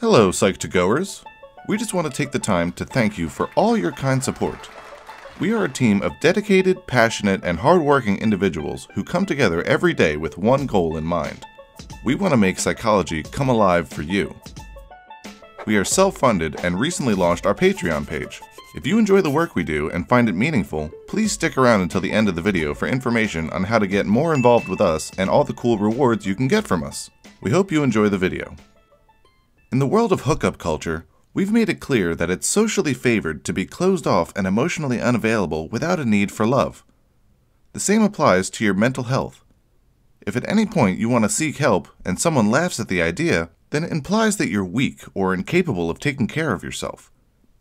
Hello, Psych2Goers. We just want to take the time to thank you for all your kind support. We are a team of dedicated, passionate, and hardworking individuals who come together every day with one goal in mind. We want to make psychology come alive for you. We are self-funded and recently launched our Patreon page. If you enjoy the work we do and find it meaningful, please stick around until the end of the video for information on how to get more involved with us and all the cool rewards you can get from us. We hope you enjoy the video. In the world of hookup culture, we've made it clear that it's socially favored to be closed off and emotionally unavailable without a need for love. The same applies to your mental health. If at any point you want to seek help and someone laughs at the idea, then it implies that you're weak or incapable of taking care of yourself.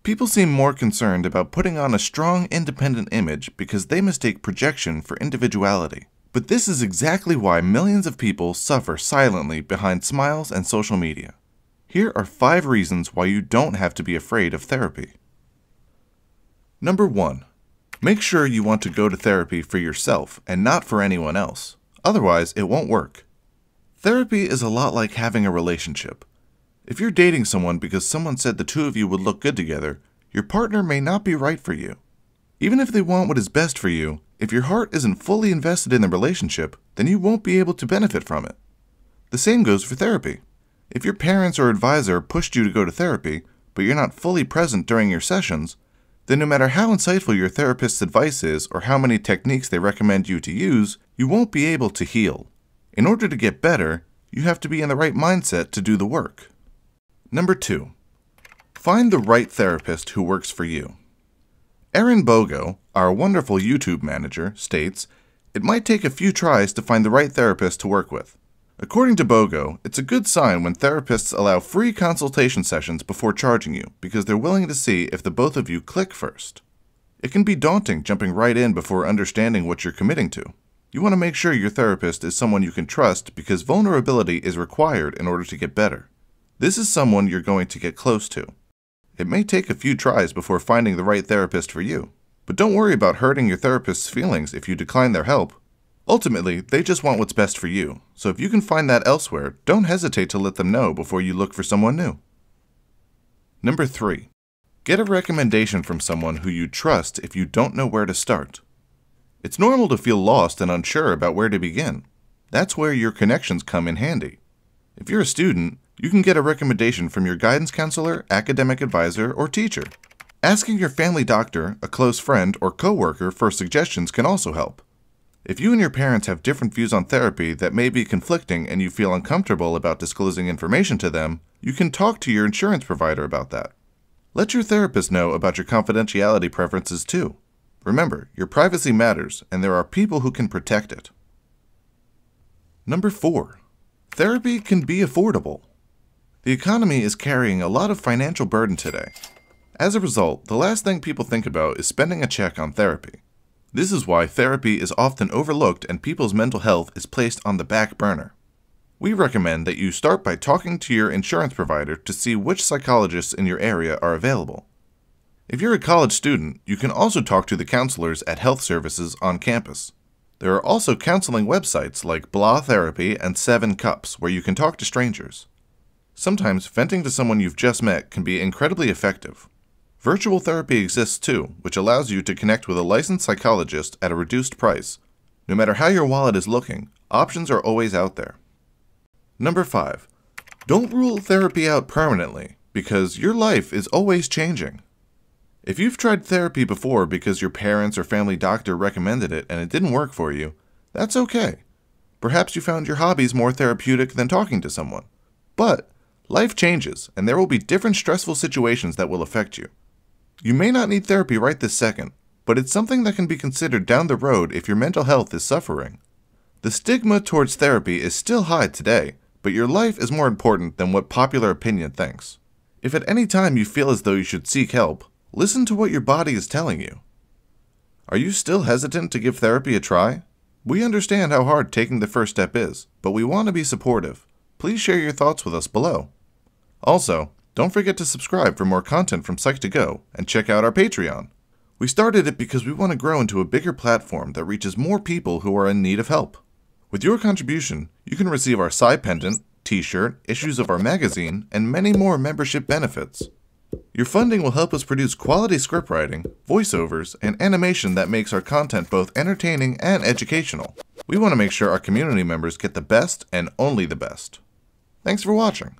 People seem more concerned about putting on a strong, independent image because they mistake projection for individuality. But this is exactly why millions of people suffer silently behind smiles and social media. Here are 5 reasons why you don't have to be afraid of therapy. Number 1. Make sure you want to go to therapy for yourself and not for anyone else. Otherwise, it won't work. Therapy is a lot like having a relationship. If you're dating someone because someone said the two of you would look good together, your partner may not be right for you. Even if they want what is best for you, if your heart isn't fully invested in the relationship, then you won't be able to benefit from it. The same goes for therapy. If your parents or advisor pushed you to go to therapy, but you're not fully present during your sessions, then no matter how insightful your therapist's advice is or how many techniques they recommend you to use, you won't be able to heal. In order to get better, you have to be in the right mindset to do the work. Number 2. Find the right therapist who works for you. Erin Bogo, our wonderful YouTube manager, states, "It might take a few tries to find the right therapist to work with." According to Bogo, it's a good sign when therapists allow free consultation sessions before charging you because they're willing to see if the both of you click first. It can be daunting jumping right in before understanding what you're committing to. You want to make sure your therapist is someone you can trust because vulnerability is required in order to get better. This is someone you're going to get close to. It may take a few tries before finding the right therapist for you, but don't worry about hurting your therapist's feelings if you decline their help. Ultimately, they just want what's best for you, so if you can find that elsewhere, don't hesitate to let them know before you look for someone new. Number 3. Get a recommendation from someone who you trust if you don't know where to start. It's normal to feel lost and unsure about where to begin. That's where your connections come in handy. If you're a student, you can get a recommendation from your guidance counselor, academic advisor, or teacher. Asking your family doctor, a close friend, or coworker for suggestions can also help. If you and your parents have different views on therapy that may be conflicting and you feel uncomfortable about disclosing information to them, you can talk to your insurance provider about that. Let your therapist know about your confidentiality preferences too. Remember, your privacy matters, and there are people who can protect it. Number 4. Therapy can be affordable. The economy is carrying a lot of financial burden today. As a result, the last thing people think about is spending a check on therapy. This is why therapy is often overlooked and people's mental health is placed on the back burner. We recommend that you start by talking to your insurance provider to see which psychologists in your area are available. If you're a college student, you can also talk to the counselors at health services on campus. There are also counseling websites like Blah Therapy and 7 Cups where you can talk to strangers. Sometimes venting to someone you've just met can be incredibly effective. Virtual therapy exists too, which allows you to connect with a licensed psychologist at a reduced price. No matter how your wallet is looking, options are always out there. Number 5. Don't rule therapy out permanently, because your life is always changing. If you've tried therapy before because your parents or family doctor recommended it and it didn't work for you, that's okay. Perhaps you found your hobbies more therapeutic than talking to someone. But life changes, and there will be different stressful situations that will affect you. You may not need therapy right this second, but it's something that can be considered down the road if your mental health is suffering. The stigma towards therapy is still high today, but your life is more important than what popular opinion thinks. If at any time you feel as though you should seek help, listen to what your body is telling you. Are you still hesitant to give therapy a try? We understand how hard taking the first step is, but we want to be supportive. Please share your thoughts with us below. Also, don't forget to subscribe for more content from Psych2Go and check out our Patreon. We started it because we want to grow into a bigger platform that reaches more people who are in need of help. With your contribution, you can receive our Psy Pendant, t-shirt, issues of our magazine, and many more membership benefits. Your funding will help us produce quality scriptwriting, voiceovers, and animation that makes our content both entertaining and educational. We want to make sure our community members get the best and only the best. Thanks for watching.